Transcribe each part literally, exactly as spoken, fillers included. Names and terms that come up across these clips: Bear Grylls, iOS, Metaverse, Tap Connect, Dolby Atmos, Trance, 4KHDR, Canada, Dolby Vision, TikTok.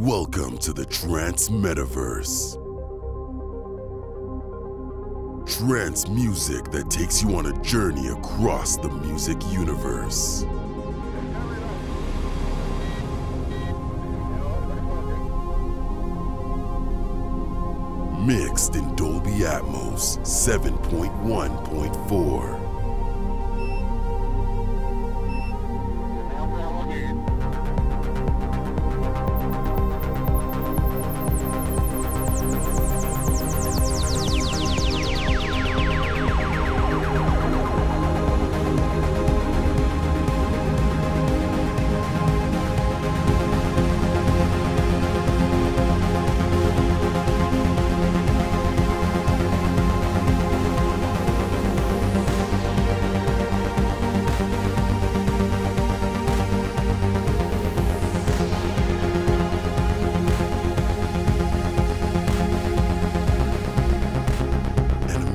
Welcome to the Trance Metaverse. Trance music that takes you on a journey across the music universe. Mixed in Dolby Atmos seven point one point four.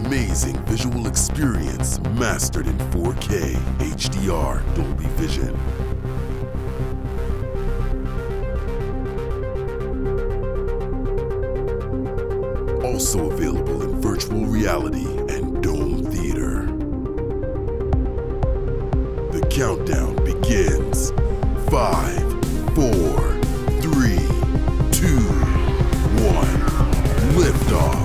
Amazing visual experience mastered in four K H D R Dolby Vision. Also available in virtual reality and dome theater. The countdown begins. Five, four, three, two, one. Lift off.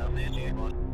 L D G one.